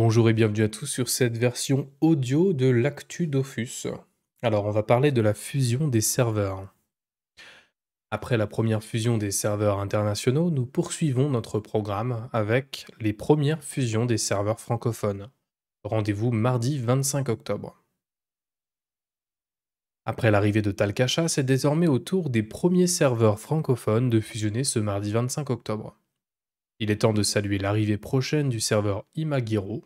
Bonjour et bienvenue à tous sur cette version audio de l'actu Dofus. Alors on va parler de la fusion des serveurs. Après la première fusion des serveurs internationaux, nous poursuivons notre programme avec les premières fusions des serveurs francophones. Rendez-vous mardi 25 octobre. Après l'arrivée de Talcacha, c'est désormais au tour des premiers serveurs francophones de fusionner ce mardi 25 octobre. Il est temps de saluer l'arrivée prochaine du serveur Imagiro,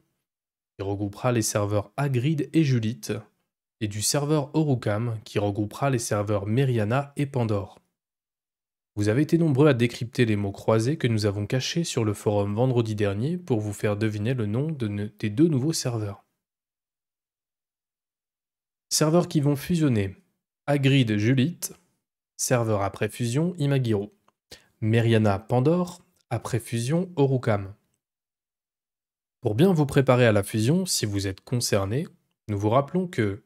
qui regroupera les serveurs Agride et Julite, et du serveur Orukam, qui regroupera les serveurs Meriana et Pandore. Vous avez été nombreux à décrypter les mots croisés que nous avons cachés sur le forum vendredi dernier pour vous faire deviner le nom des deux nouveaux serveurs. Serveurs qui vont fusionner: Agride Julite, serveur après fusion Imagiro, Meriana Pandore, après fusion Orukam. Pour bien vous préparer à la fusion, si vous êtes concerné, nous vous rappelons que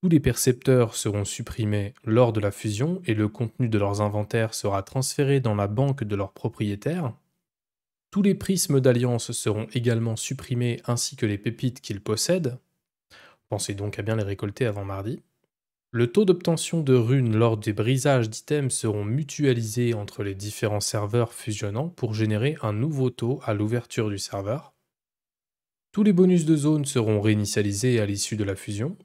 tous les percepteurs seront supprimés lors de la fusion et le contenu de leurs inventaires sera transféré dans la banque de leurs propriétaires. Tous les prismes d'alliance seront également supprimés ainsi que les pépites qu'ils possèdent. Pensez donc à bien les récolter avant mardi. Le taux d'obtention de runes lors des brisages d'items seront mutualisés entre les différents serveurs fusionnant pour générer un nouveau taux à l'ouverture du serveur. Tous les bonus de zone seront réinitialisés à l'issue de la fusion.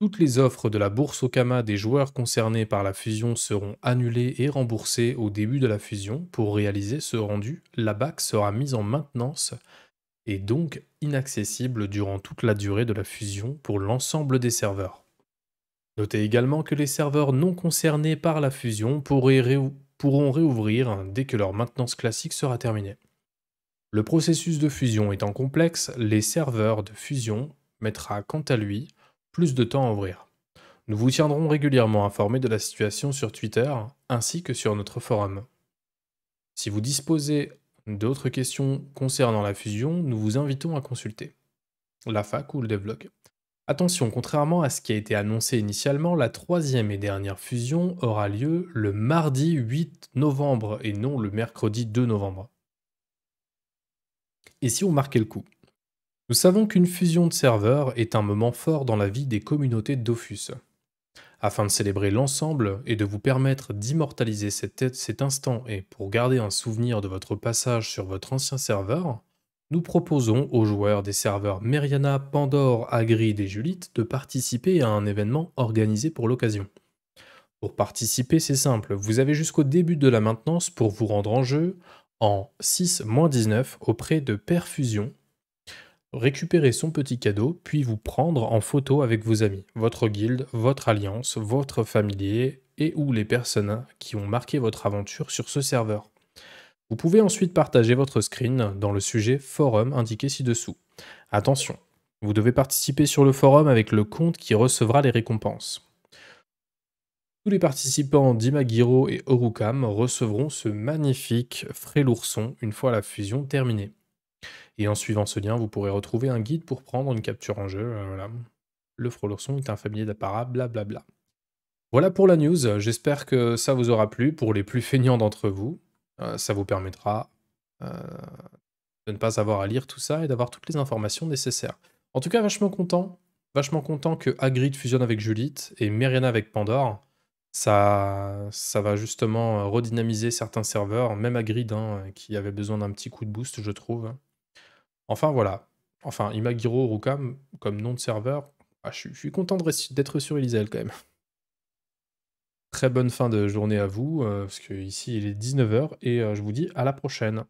Toutes les offres de la bourse Okama des joueurs concernés par la fusion seront annulées et remboursées au début de la fusion. Pour réaliser ce rendu, la BAC sera mise en maintenance et donc inaccessible durant toute la durée de la fusion pour l'ensemble des serveurs. Notez également que les serveurs non concernés par la fusion pourront réouvrir dès que leur maintenance classique sera terminée. Le processus de fusion étant complexe, les serveurs de fusion mettra quant à lui plus de temps à ouvrir. Nous vous tiendrons régulièrement informés de la situation sur Twitter ainsi que sur notre forum. Si vous disposez d'autres questions concernant la fusion, nous vous invitons à consulter la fac ou le devlog. Attention, contrairement à ce qui a été annoncé initialement, la troisième et dernière fusion aura lieu le mardi 8 novembre et non le mercredi 2 novembre. Et si on marquait le coup? Nous savons qu'une fusion de serveurs est un moment fort dans la vie des communautés Dofus. Afin de célébrer l'ensemble et de vous permettre d'immortaliser cet instant et pour garder un souvenir de votre passage sur votre ancien serveur, nous proposons aux joueurs des serveurs Meriana, Pandore, Agride et Julite de participer à un événement organisé pour l'occasion. Pour participer, c'est simple, vous avez jusqu'au début de la maintenance pour vous rendre en jeu en 6-19 auprès de Perfusion, récupérer son petit cadeau, puis vous prendre en photo avec vos amis, votre guilde, votre alliance, votre familier et ou les personnes qui ont marqué votre aventure sur ce serveur. Vous pouvez ensuite partager votre screen dans le sujet forum indiqué ci-dessous. Attention, vous devez participer sur le forum avec le compte qui recevra les récompenses. Tous les participants d'Imagiro et Orukam recevront ce magnifique frêlourson une fois la fusion terminée. Et en suivant ce lien, vous pourrez retrouver un guide pour prendre une capture en jeu. Voilà. Le frêlourson est un familier d'apparat, blablabla. Voilà pour la news, j'espère que ça vous aura plu pour les plus feignants d'entre vous. Ça vous permettra de ne pas avoir à lire tout ça et d'avoir toutes les informations nécessaires. En tout cas, vachement content que Agride fusionne avec Julite et Meriana avec Pandore. Ça va justement redynamiser certains serveurs, même Agride, hein, qui avait besoin d'un petit coup de boost, je trouve. Enfin, voilà. Enfin, Imagiro, Orukam, comme nom de serveur, je suis content d'être sur Elisael quand même. Très bonne fin de journée à vous, parce que ici il est 19 h et je vous dis à la prochaine.